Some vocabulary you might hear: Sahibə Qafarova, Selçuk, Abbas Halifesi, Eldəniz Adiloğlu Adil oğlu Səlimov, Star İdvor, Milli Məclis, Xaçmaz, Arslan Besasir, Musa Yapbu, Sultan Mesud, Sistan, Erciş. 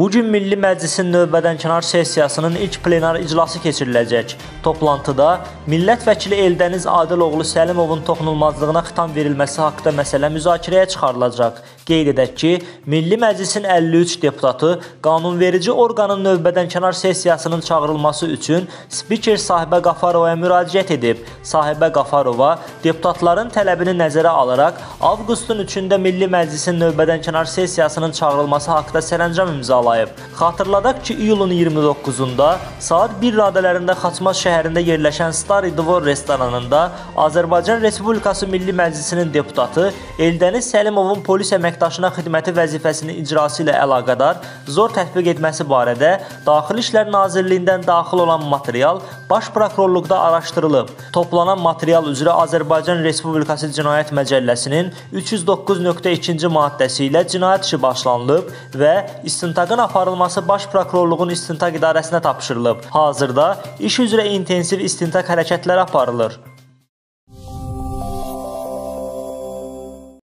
Bugün Milli Məclisin növbədənkənar sessiyasının ilk plenar iclası keçiriləcək. Toplantıda Millət vəkili Eldəniz Adiloğlu Səlimovun toxunulmazlığına xitam verilməsi haqqında məsələ müzakirəyə çıxarılacaq. Qeyd edək ki, Milli Məclisin 53 deputatı qanunverici orqanın növbədənkənar sessiyasının çağırılması üçün spiker Sahibə Qafarovaya müraciət edib. Sahibə Qafarova deputatların tələbini nəzərə alaraq avqustun 3-də Milli Məclisin növbədənkənar sessiyasının çağırılması haqqında sərəncam imzalayıb. Xatırladaq ki, iyulun 29-da saat 1 radələrində Xaçmaz şəhərində yerləşən Star İdvor restoranında Azərbaycan Respublikası Milli Məclisinin deputatı Eldəniz Səlimovun polis əməkdaşına xidməti vəzifəsinin icrası ilə əlaqədar zor tətbiq etməsi barədə Daxili İşlər Nazirliyindən daxil olan material Baş Prokurorluqda araşdırılıb. Toplanan material üzrə Azərbaycan Respublikası Cinayət Məcəlləsinin 309.2-ci maddəsi ilə cinayət işi başlanılıb və istintaqın aparılması Baş Prokurorluğun İstintaq İdarəsinə tapşırılıb. Hazırda iş üzrə intensiv istintaq hərəkətləri aparılır.